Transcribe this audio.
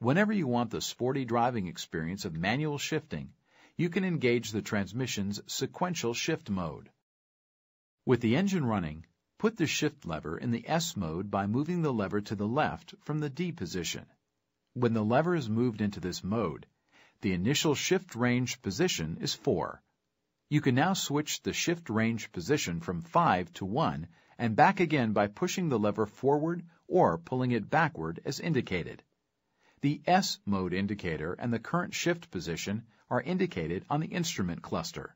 Whenever you want the sporty driving experience of manual shifting, you can engage the transmission's sequential shift mode. With the engine running, put the shift lever in the S mode by moving the lever to the left from the D position. When the lever is moved into this mode, the initial shift range position is 4. You can now switch the shift range position from 5 to 1 and back again by pushing the lever forward or pulling it backward as indicated. The S mode indicator and the current shift position are indicated on the instrument cluster.